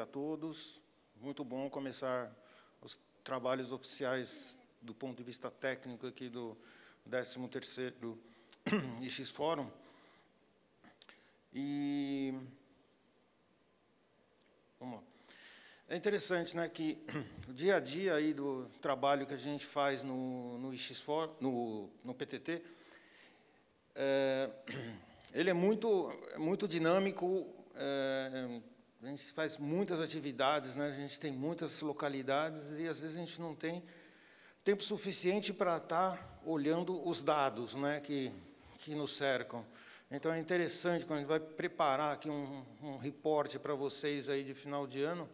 dia a todos. Muito bom começar os trabalhos oficiais do ponto de vista técnico aqui do 13º IX Fórum. E vamos lá. É interessante, né, que o dia a dia aí do trabalho que a gente faz no IX Fórum, no PTT, ele é muito dinâmico. A gente faz muitas atividades, né? A gente tem muitas localidades e, às vezes, a gente não tem tempo suficiente para estar olhando os dados, né, que nos cercam. Então, é interessante, quando a gente vai preparar aqui um reporte para vocês aí de final de ano,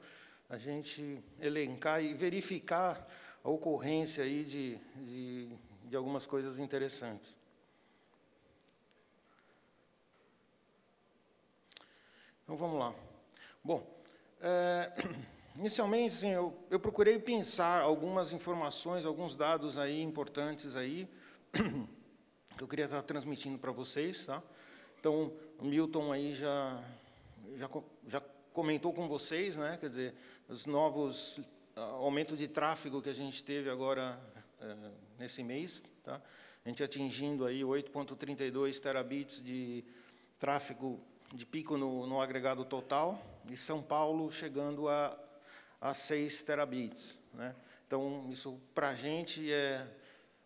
a gente elencar e verificar a ocorrência aí de algumas coisas interessantes. Então, vamos lá. Bom, inicialmente, assim, eu procurei pensar algumas informações, alguns dados aí importantes aí, que eu queria estar transmitindo para vocês, tá? Então, o Milton aí já comentou com vocês, né? Quer dizer, os novos aumento de tráfego que a gente teve agora nesse mês, tá? A gente atingindo aí 8,32 terabits de tráfego de pico no agregado total, e São Paulo chegando a 6 terabits. Né? Então, isso, para a gente, é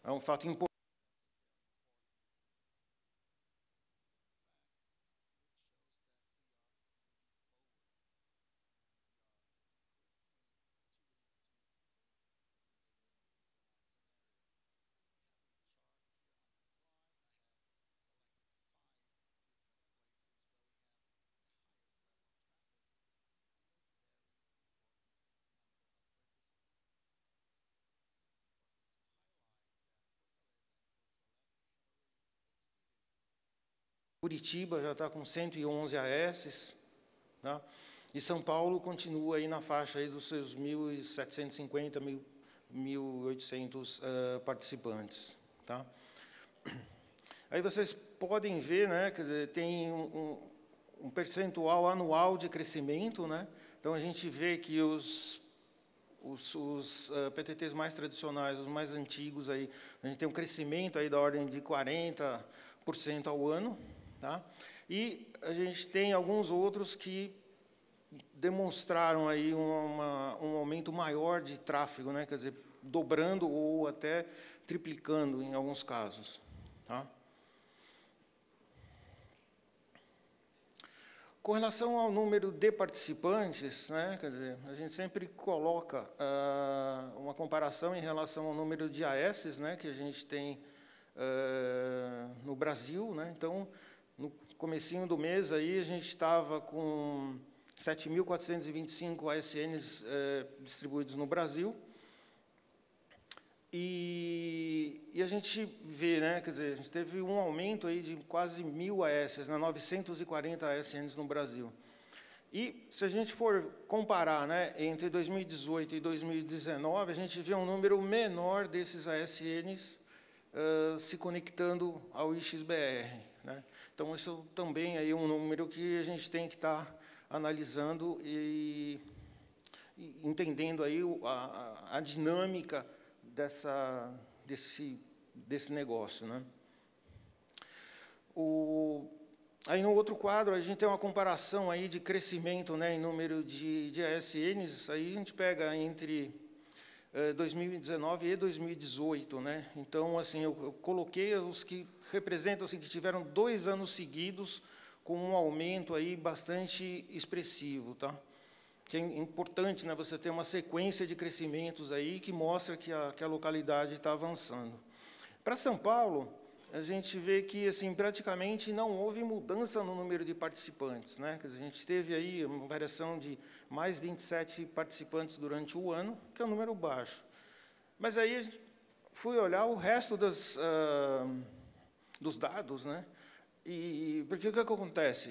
um fato importante. Curitiba já está com 111 ASs, tá? E São Paulo continua aí na faixa aí dos seus 1.750, 1.800 participantes. Tá? Aí vocês podem ver, né, quer dizer, tem um percentual anual de crescimento, né? Então, a gente vê que os PTTs mais tradicionais, os mais antigos, aí, a gente tem um crescimento aí da ordem de 40% ao ano. Tá? E a gente tem alguns outros que demonstraram aí um aumento maior de tráfego, né? Quer dizer, dobrando ou até triplicando em alguns casos. Tá? Com relação ao número de participantes, né? Quer dizer, a gente sempre coloca uma comparação em relação ao número de ASs, né, que a gente tem no Brasil. Né? Então, no comecinho do mês, aí, a gente estava com 7.425 ASNs distribuídos no Brasil. E a gente vê, né, quer dizer, a gente teve um aumento aí de quase 1.000 ASs, né, 940 ASNs no Brasil. E, se a gente for comparar, né, entre 2018 e 2019, a gente vê um número menor desses ASNs se conectando ao IX.br. Né? Então, isso também é um número que a gente tem que estar analisando e entendendo aí a dinâmica desse negócio. Né? Aí, no outro quadro, a gente tem uma comparação aí de crescimento, né, em número de ASNs. Aí a gente pega entre 2019 e 2018, né? Então, assim, eu coloquei os que representam, assim, que tiveram 2 anos seguidos com um aumento aí bastante expressivo, tá? Que é importante, né? Você ter uma sequência de crescimentos aí que mostra que a localidade está avançando. Para São Paulo, a gente vê que, assim, praticamente não houve mudança no número de participantes, né? Quer dizer, a gente teve aí uma variação de mais 27 participantes durante o ano, que é um número baixo. Mas aí a gente fui olhar o resto dos dados, né? E porque o que acontece?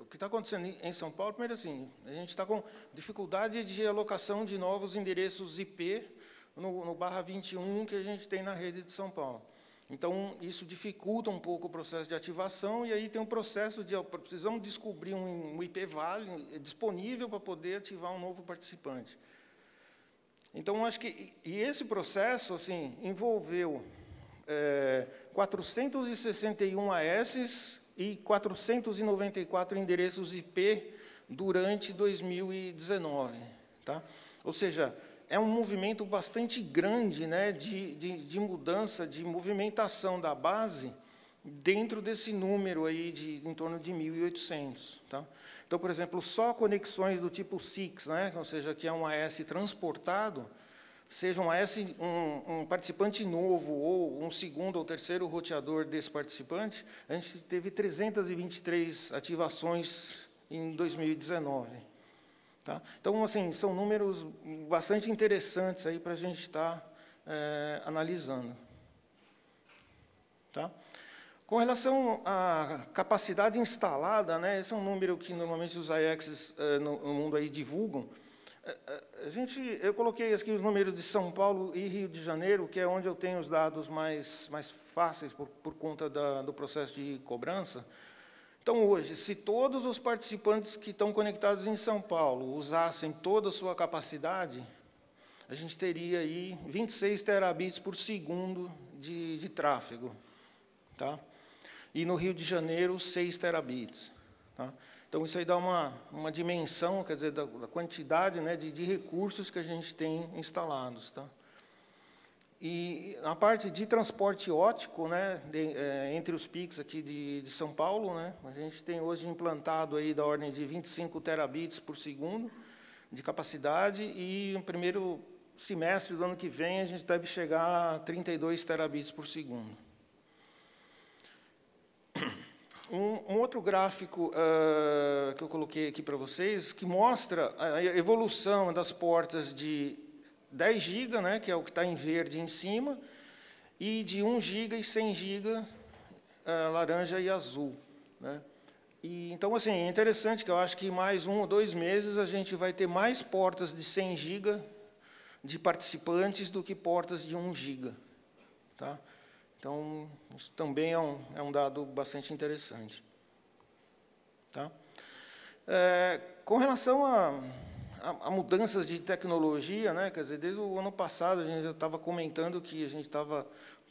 O que está acontecendo em São Paulo, primeiro, assim, a gente está com dificuldade de alocação de novos endereços IP no /21 que a gente tem na rede de São Paulo. Então, isso dificulta um pouco o processo de ativação, e aí tem um processo de, precisamos descobrir um IP válido disponível para poder ativar um novo participante. Então, acho que esse processo assim, envolveu 461 ASs e 494 endereços IP durante 2019. Tá? Ou seja, é um movimento bastante grande, né, de mudança, de movimentação da base dentro desse número aí de em torno de 1.800. Tá? Então, por exemplo, só conexões do tipo SIX, né, ou seja, que é um AS transportado, seja um AS, um participante novo ou um segundo ou terceiro roteador desse participante, a gente teve 323 ativações em 2019. Tá? Então, assim, são números bastante interessantes aí para a gente estar analisando. Tá? Com relação à capacidade instalada, né, esse é um número que normalmente os IXs no mundo aí divulgam. Eu coloquei aqui os números de São Paulo e Rio de Janeiro, que é onde eu tenho os dados mais fáceis por conta do processo de cobrança. Então, hoje, se todos os participantes que estão conectados em São Paulo usassem toda a sua capacidade, a gente teria aí 26 terabits por segundo de tráfego. Tá? E no Rio de Janeiro, 6 terabits. Tá? Então, isso aí dá uma dimensão, quer dizer, da quantidade, né, de recursos que a gente tem instalados. Tá? E a parte de transporte ótico, né, entre os PICs aqui de São Paulo, né, a gente tem hoje implantado aí da ordem de 25 terabits por segundo de capacidade, e no primeiro semestre do ano que vem a gente deve chegar a 32 terabits por segundo. Um outro gráfico que eu coloquei aqui para vocês, que mostra a evolução das portas de 10 GB, né, que é o que está em verde em cima, e de 1 GB e 100 GB, laranja e azul. Né? E, então, assim, é interessante que eu acho que mais 1 ou 2 meses a gente vai ter mais portas de 100 GB de participantes do que portas de 1 GB. Tá? Então, isso também é um dado bastante interessante. Tá? Com relação a mudanças de tecnologia, né? Quer dizer, desde o ano passado a gente já estava comentando que a gente estava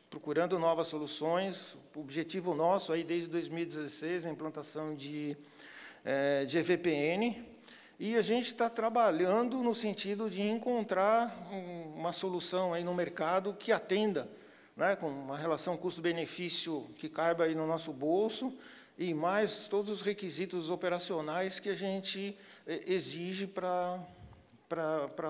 procurando novas soluções. O objetivo nosso aí desde 2016 é a implantação de EVPN, e a gente está trabalhando no sentido de encontrar uma solução aí no mercado que atenda, né, com uma relação custo-benefício que caiba aí no nosso bolso, e mais todos os requisitos operacionais que a gente exige para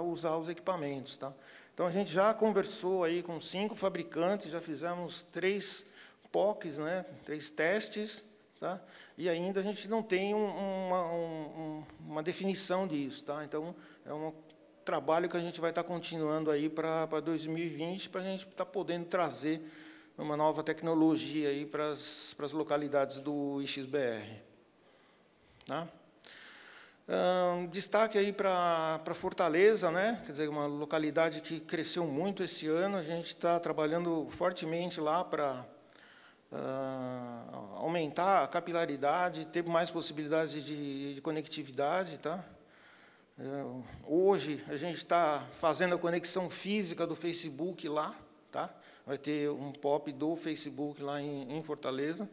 usar os equipamentos. Tá? Então, a gente já conversou aí com 5 fabricantes, já fizemos 3 POCs, né, 3 testes, tá? E ainda a gente não tem uma definição disso. Tá? Então, é um trabalho que a gente vai estar continuando aí para 2020, para a gente estar podendo trazer uma nova tecnologia aí para as localidades do IX.br. Tá? Destaque aí para Fortaleza, né? Quer dizer, uma localidade que cresceu muito esse ano. A gente está trabalhando fortemente lá para aumentar a capilaridade, ter mais possibilidades de conectividade. Tá? Hoje, a gente está fazendo a conexão física do Facebook lá. Tá? Vai ter um pop do Facebook lá em Fortaleza.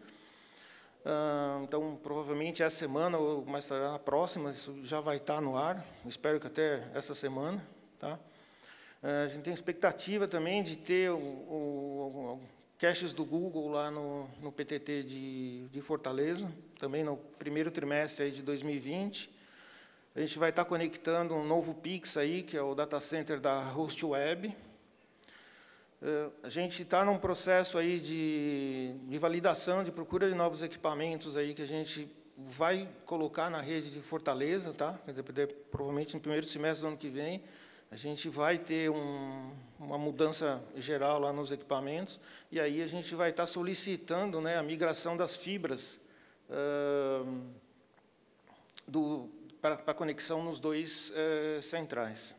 Então, provavelmente, essa semana, ou mais tarde, a próxima, isso já vai estar no ar. Espero que até essa semana. Tá? A gente tem expectativa também de ter o caches do Google lá no PTT de Fortaleza, também no primeiro trimestre aí de 2020. A gente vai estar conectando um novo Pix aí, que é o data center da Host Web. A gente está num processo aí de validação, de procura de novos equipamentos aí que a gente vai colocar na rede de Fortaleza, tá? Quer dizer, provavelmente no primeiro semestre do ano que vem a gente vai ter uma mudança geral lá nos equipamentos, e aí a gente vai estar solicitando, né, a migração das fibras para conexão nos 2 centrais.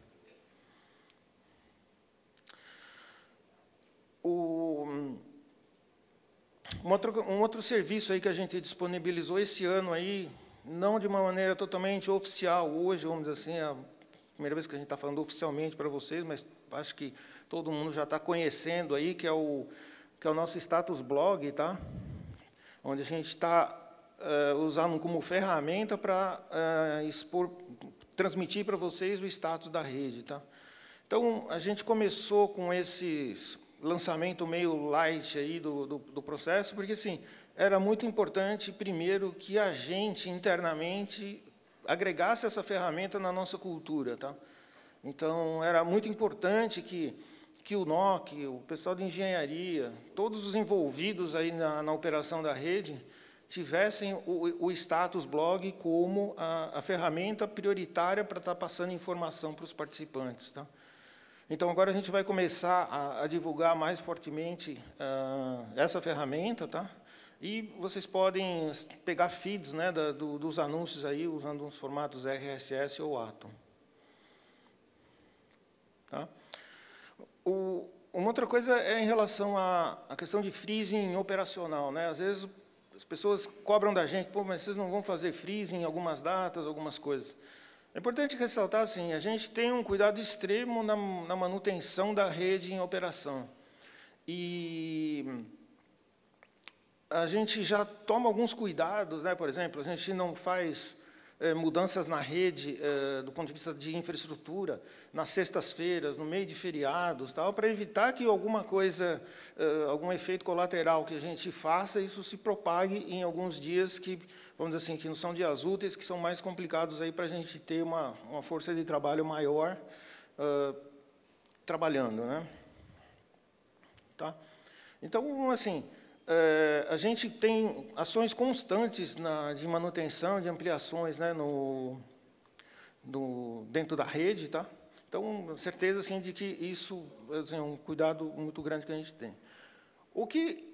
Um outro serviço aí que a gente disponibilizou esse ano aí, não de uma maneira totalmente oficial, hoje, vamos dizer assim, é a primeira vez que a gente está falando oficialmente para vocês, mas acho que todo mundo já está conhecendo aí, que é o nosso status blog, tá? Onde a gente está usando como ferramenta para transmitir para vocês o status da rede, tá? Então, a gente começou com esses lançamento meio light aí do processo, porque, assim, era muito importante, primeiro, que a gente, internamente, agregasse essa ferramenta na nossa cultura, tá? Então, era muito importante que o NOC, o pessoal de engenharia, todos os envolvidos aí na operação da rede, tivessem o status blog como a ferramenta prioritária para estar passando informação para os participantes, tá? Então, agora a gente vai começar a divulgar mais fortemente essa ferramenta, tá? E vocês podem pegar feeds, né, dos anúncios aí, usando os formatos RSS ou Atom. Tá? Uma outra coisa é em relação à questão de freezing operacional, né? Às vezes, as pessoas cobram da gente, pô, mas vocês não vão fazer freezing em algumas datas, algumas coisas. É importante ressaltar, assim, a gente tem um cuidado extremo na manutenção da rede em operação. E a gente já toma alguns cuidados, né? Por exemplo, a gente não faz mudanças na rede do ponto de vista de infraestrutura, nas sextas-feiras, no meio de feriados, tal, para evitar que alguma coisa, algum efeito colateral que a gente faça, isso se propague em alguns dias que, vamos dizer assim, que não são dias úteis, que são mais complicados aí para a gente ter uma força de trabalho maior trabalhando, né? Tá? Então, assim, a gente tem ações constantes de manutenção, de ampliações, né, dentro da rede, tá? Então, certeza, assim, de que isso, assim, é um cuidado muito grande que a gente tem. O que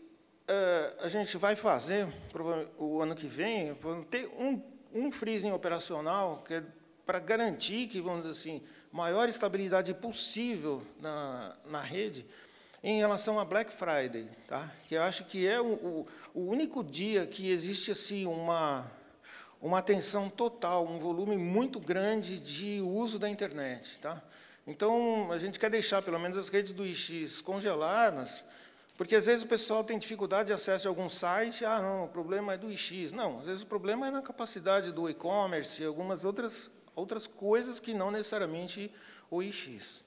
a gente vai fazer o ano que vem, ter um freezing operacional, que é para garantir que, vamos dizer assim, maior estabilidade possível na rede, em relação a Black Friday, tá? Que eu acho que é o único dia que existe, assim, uma atenção total, um volume muito grande de uso da internet, tá? Então, a gente quer deixar, pelo menos, as redes do IX congeladas, porque, às vezes, o pessoal tem dificuldade de acesso a algum site, ah, não, o problema é do IX. Não, às vezes, o problema é na capacidade do e-commerce e algumas outras coisas que não necessariamente o IX.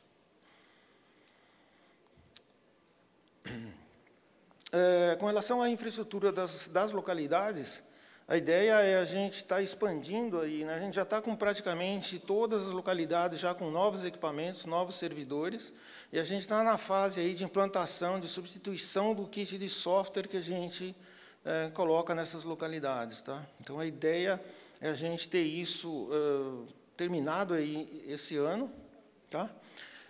Com relação à infraestrutura das localidades, a ideia é a gente estar expandindo aí, né? A gente já está com praticamente todas as localidades, já com novos equipamentos, novos servidores, e a gente está na fase aí de implantação, de substituição do kit de software que a gente coloca nessas localidades, tá? Então, a ideia é a gente ter isso terminado aí esse ano, tá?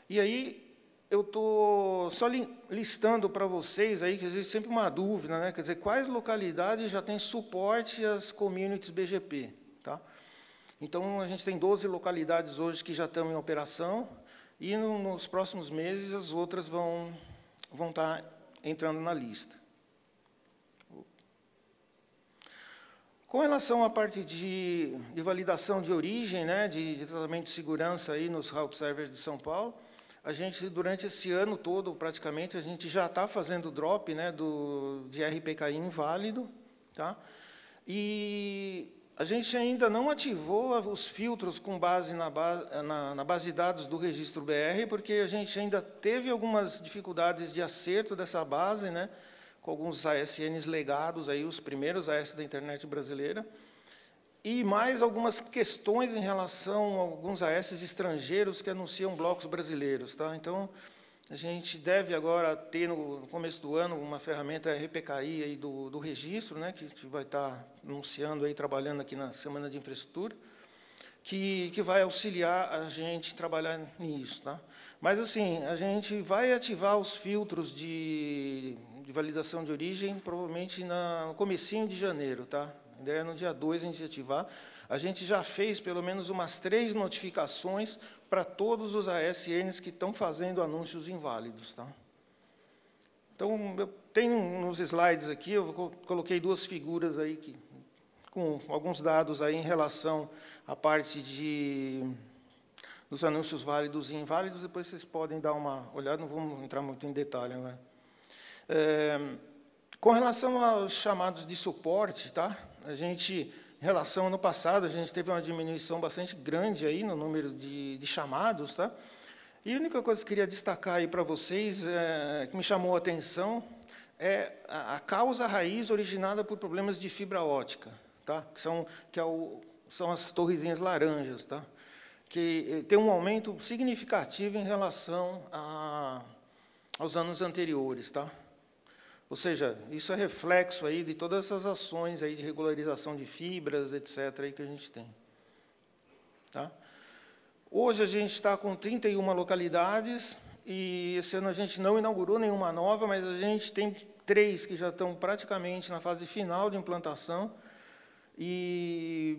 E aí, eu estou só listando para vocês aí, que existe sempre uma dúvida, né? Quer dizer, quais localidades já têm suporte às communities BGP, tá? Então, a gente tem 12 localidades hoje que já estão em operação, e nos próximos meses as outras vão estar entrando na lista. Com relação à parte de validação de origem, né, de tratamento de segurança aí nos Route Servers de São Paulo, a gente, durante esse ano todo, praticamente, a gente já está fazendo drop, né, de RPKI inválido, tá? E a gente ainda não ativou os filtros com base na base de dados do registro BR, porque a gente ainda teve algumas dificuldades de acerto dessa base, né, com alguns ASNs legados, aí, os primeiros AS da internet brasileira, e mais algumas questões em relação a alguns ASs estrangeiros que anunciam blocos brasileiros, tá? Então, a gente deve agora ter, no começo do ano, uma ferramenta RPKI aí do registro, né, que a gente vai estar anunciando, aí, trabalhando aqui na Semana de Infraestrutura, que vai auxiliar a gente trabalhar nisso, tá? Mas, assim, a gente vai ativar os filtros de validação de origem, provavelmente no comecinho de janeiro, tá? A ideia é no dia 2 a gente ativar. A gente já fez pelo menos umas 3 notificações para todos os ASNs que estão fazendo anúncios inválidos, tá? Então, eu tenho uns slides aqui, eu coloquei duas figuras aí que, com alguns dados aí em relação à parte dos anúncios válidos e inválidos, depois vocês podem dar uma olhada, não vamos entrar muito em detalhe, né? Com relação aos chamados de suporte, tá? A gente, em relação ao ano passado, a gente teve uma diminuição bastante grande aí no número de chamados, tá? E a única coisa que eu queria destacar aí para vocês, que me chamou a atenção, é a causa raiz originada por problemas de fibra ótica, tá? que são as torrezinhas laranjas, tá? Que tem um aumento significativo em relação aos anos anteriores, tá? Ou seja, isso é reflexo aí de todas essas ações aí de regularização de fibras, etc., aí que a gente tem, tá? Hoje a gente está com 31 localidades e esse ano a gente não inaugurou nenhuma nova, mas a gente tem 3 que já estão praticamente na fase final de implantação e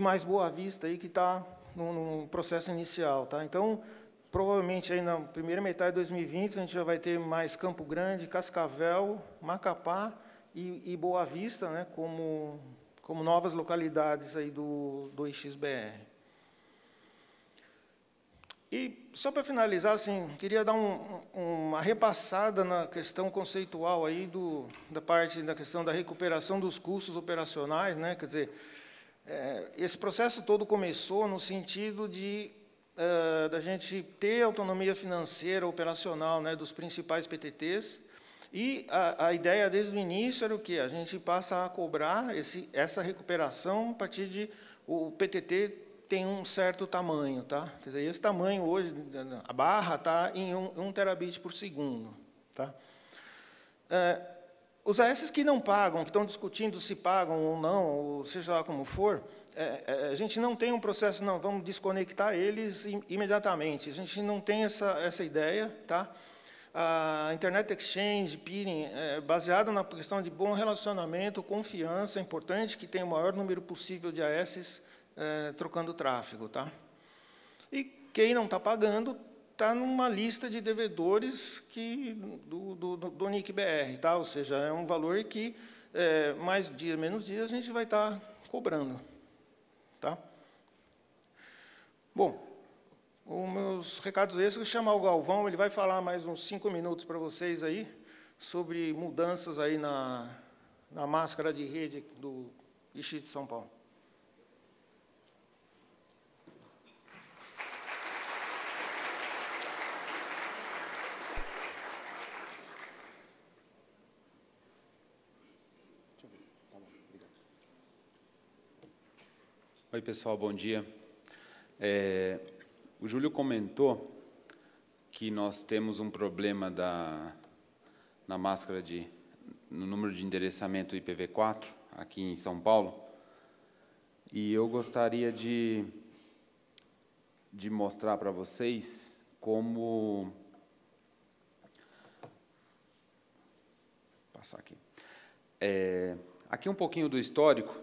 mais Boa Vista aí que está no processo inicial, tá? Então, provavelmente aí na primeira metade de 2020 a gente já vai ter mais Campo Grande, Cascavel, Macapá e Boa Vista, né? Como novas localidades aí do IX.br. E, só para finalizar, assim, queria dar uma repassada na questão conceitual aí da parte da questão da recuperação dos custos operacionais, né? Quer dizer, esse processo todo começou no sentido de da gente ter autonomia financeira operacional, né, dos principais PTTs, e a ideia desde o início era o quê? A gente passa a cobrar essa recuperação a partir de o PTT tem um certo tamanho, tá? Quer dizer, esse tamanho hoje, a barra está em 1 terabit por segundo, tá? Os ASs que não pagam, que estão discutindo se pagam ou não, ou seja lá como for, a gente não tem um processo, não, vamos desconectar eles imediatamente, a gente não tem essa ideia, tá? A Internet Exchange, peering, baseado na questão de bom relacionamento, confiança, é importante que tenha o maior número possível de ASs trocando tráfego, tá? E quem não está pagando está numa lista de devedores do NIC-br, tá? Ou seja, é um valor que mais dia, menos dia a gente vai estar cobrando, tá? Bom, os meus recados esses, eu vou chamar o Galvão, ele vai falar mais uns 5 minutos para vocês aí sobre mudanças aí na máscara de rede do IX de São Paulo. Oi, pessoal, bom dia. O Júlio comentou que nós temos um problema na máscara no número de endereçamento IPv4 aqui em São Paulo, e eu gostaria de mostrar para vocês como... Vou passar aqui. Aqui um pouquinho do histórico.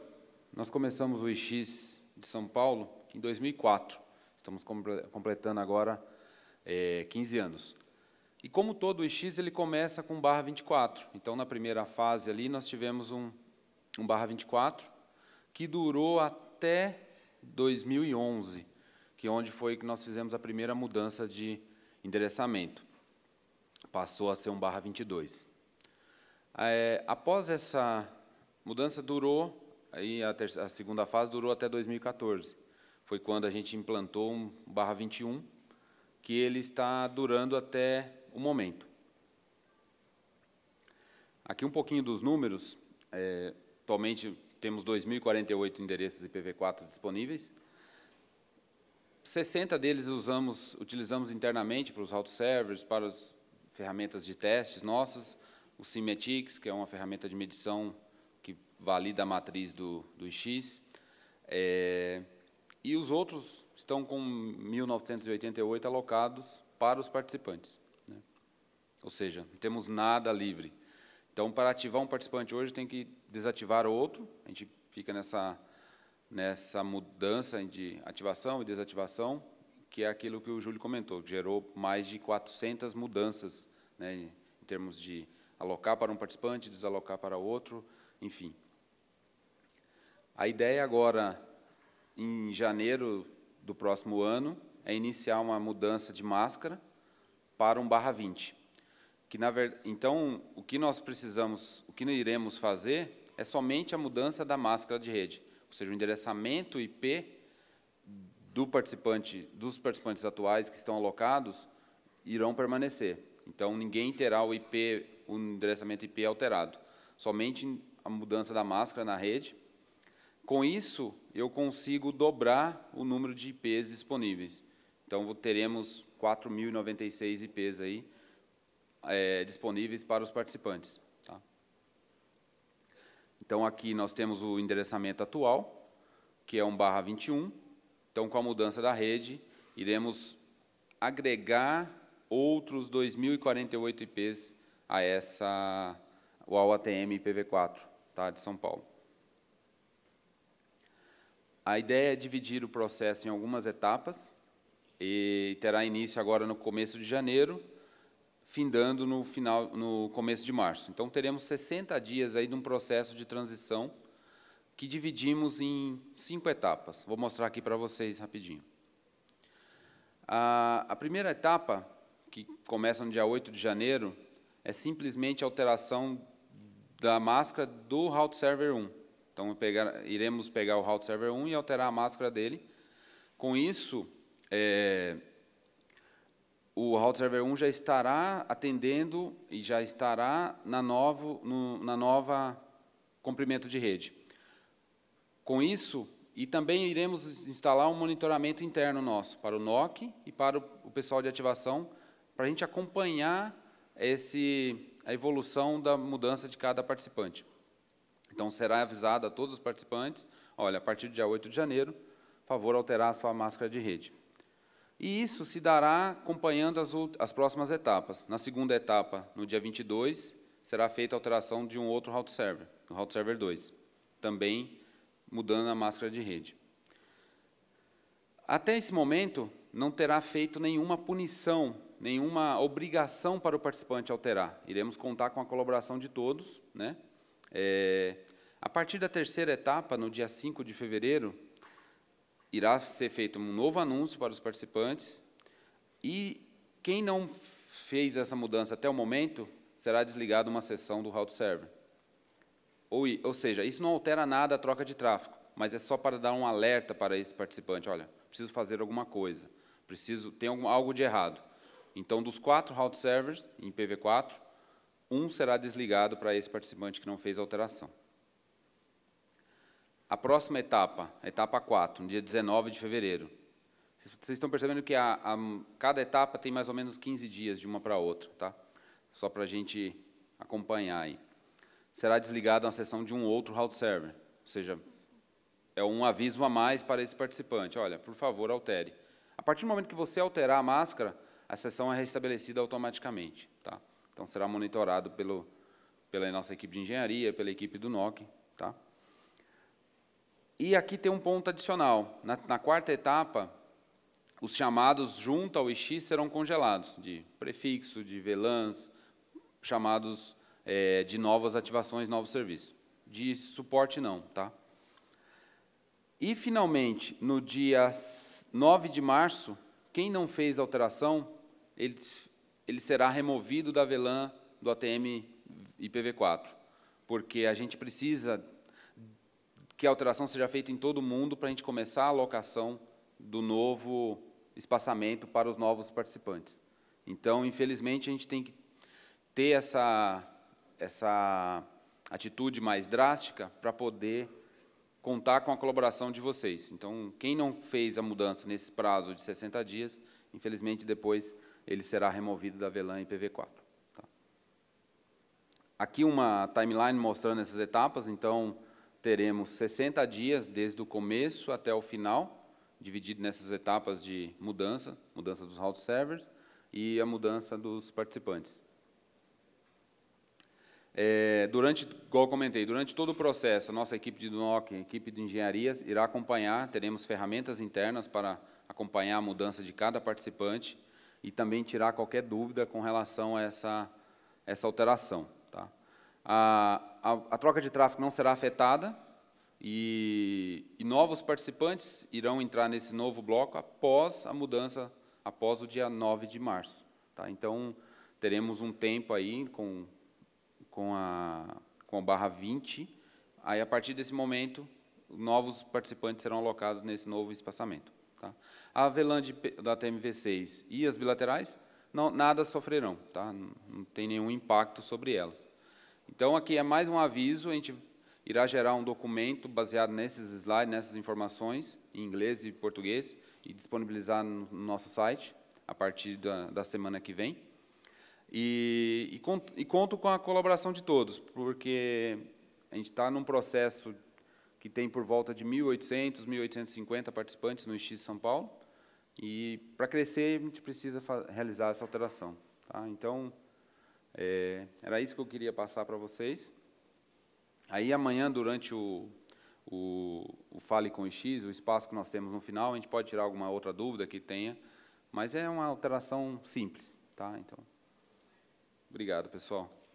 Nós começamos o IX de São Paulo em 2004. Estamos completando agora 15 anos. E como todo o IX, ele começa com /24. Então, na primeira fase ali, nós tivemos um /24, que durou até 2011, que onde foi que nós fizemos a primeira mudança de endereçamento. Passou a ser um /22. Após essa mudança, durou... Aí a segunda fase durou até 2014. Foi quando a gente implantou um /21, que ele está durando até o momento. Aqui um pouquinho dos números. Atualmente temos 2.048 endereços IPv4 disponíveis. 60 deles utilizamos internamente para os Route Servers, para as ferramentas de testes nossas, o Cimetix, que é uma ferramenta de medição valida a matriz do IX, e os outros estão com 1.988 alocados para os participantes, né? Ou seja, não temos nada livre. Então, para ativar um participante hoje, tem que desativar outro, a gente fica nessa mudança de ativação e desativação, que é aquilo que o Júlio comentou, que gerou mais de 400 mudanças, né, em termos de alocar para um participante, desalocar para outro, enfim. A ideia agora, em janeiro do próximo ano, é iniciar uma mudança de máscara para um /20. Que, na verdade, então, o que nós precisamos, o que nós iremos fazer é somente a mudança da máscara de rede, ou seja, o endereçamento IP do participante, dos participantes atuais que estão alocados irão permanecer. Então, ninguém terá o IP, o endereçamento IP alterado, somente a mudança da máscara na rede. Com isso, eu consigo dobrar o número de IPs disponíveis. Então, teremos 4.096 IPs aí, disponíveis para os participantes. Tá? Então, aqui nós temos o endereçamento atual, que é um /21. Então, com a mudança da rede, iremos agregar outros 2.048 IPs a essa, ao ATM IPv4, tá, de São Paulo. A ideia é dividir o processo em algumas etapas e terá início agora no começo de janeiro, findando no começo de março. Então, teremos 60 dias aí de um processo de transição que dividimos em 5 etapas. Vou mostrar aqui para vocês rapidinho. A primeira etapa, que começa no dia 8 de janeiro, é simplesmente a alteração da máscara do Route Server 1. Então, iremos pegar o Route Server 1 e alterar a máscara dele. Com isso, o Route Server 1 já estará atendendo e já estará na nova comprimento de rede. Com isso, e também iremos instalar um monitoramento interno nosso, para o NOC e para o pessoal de ativação, para a gente acompanhar a evolução da mudança de cada participante. Então, será avisado a todos os participantes, olha, a partir do dia 8 de janeiro, favor alterar a sua máscara de rede. E isso se dará acompanhando as próximas etapas. Na segunda etapa, no dia 22, será feita a alteração de um outro Route Server, o Route Server 2, também mudando a máscara de rede. Até esse momento, não terá feito nenhuma punição, nenhuma obrigação para o participante alterar. Iremos contar com a colaboração de todos, né? A partir da terceira etapa, no dia 5 de fevereiro, irá ser feito um novo anúncio para os participantes e quem não fez essa mudança até o momento, será desligado uma sessão do Route Server. Ou seja, isso não altera nada a troca de tráfego, mas é só para dar um alerta para esse participante, olha, preciso fazer alguma coisa, tem algo de errado. Então, dos 4 Route Servers em IPv4, um será desligado para esse participante que não fez a alteração. A próxima etapa, etapa 4, no dia 19 de fevereiro. Vocês estão percebendo que cada etapa tem mais ou menos 15 dias de uma para a outra, tá? Só para a gente acompanhar aí. Será desligada a sessão de um outro Route Server, ou seja, é um aviso a mais para esse participante. Olha, por favor, altere. A partir do momento que você alterar a máscara, a sessão é restabelecida automaticamente, tá? Então, será monitorado pela nossa equipe de engenharia, pela equipe do NOC. Tá? E aqui tem um ponto adicional. Na quarta etapa, os chamados junto ao IX serão congelados, de prefixo, de VLANs, chamados de novas ativações, novos serviços. De suporte, não. Tá? E, finalmente, no dia 9 de março, quem não fez alteração, ele será removido da VLAN do ATM IPv4, porque a gente precisa que a alteração seja feita em todo mundo para a gente começar a alocação do novo espaçamento para os novos participantes. Então, infelizmente, a gente tem que ter essa atitude mais drástica para poder contar com a colaboração de vocês. Então, quem não fez a mudança nesse prazo de 60 dias, infelizmente, depois ele será removido da VLAN IPv4. Tá? Aqui uma timeline mostrando essas etapas, então teremos 60 dias desde o começo até o final, dividido nessas etapas de mudança dos Route Servers e a mudança dos participantes. Igual eu comentei, durante todo o processo, a nossa equipe de NOC, a equipe de engenharias, irá acompanhar, teremos ferramentas internas para acompanhar a mudança de cada participante, e também tirar qualquer dúvida com relação a essa essa alteração. Tá? A troca de tráfego não será afetada e novos participantes irão entrar nesse novo bloco após a mudança, após o dia 9 de março. Tá? Então, teremos um tempo aí com a barra 20, aí a partir desse momento, novos participantes serão alocados nesse novo espaçamento. Tá? A VLAN da TMV6 e as bilaterais, não, nada sofrerão, tá? Não tem nenhum impacto sobre elas. Então, aqui é mais um aviso, a gente irá gerar um documento baseado nesses slides, nessas informações, em inglês e português, e disponibilizar no nosso site, a partir da semana que vem. E conto com a colaboração de todos, porque a gente está num processo que tem por volta de 1.800, 1.850 participantes no IX São Paulo, e para crescer a gente precisa realizar essa alteração. Tá? Então, era isso que eu queria passar para vocês. Aí amanhã, durante o Fale com o IX, o espaço que nós temos no final, a gente pode tirar alguma outra dúvida que tenha, mas é uma alteração simples. Tá? Então, obrigado, pessoal.